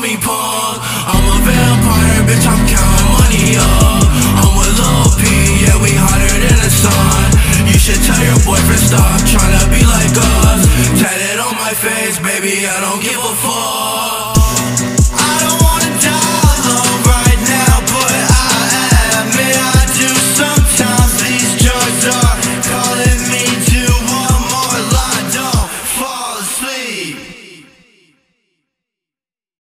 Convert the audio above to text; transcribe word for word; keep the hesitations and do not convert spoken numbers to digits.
call me Paul. I'm a vampire, bitch, I'm counting money up. I'm with Lil P, yeah, we hotter than the sun. You should tell your boyfriend stop trying to be like us. Tatted on my face, baby, I don't give a fuck.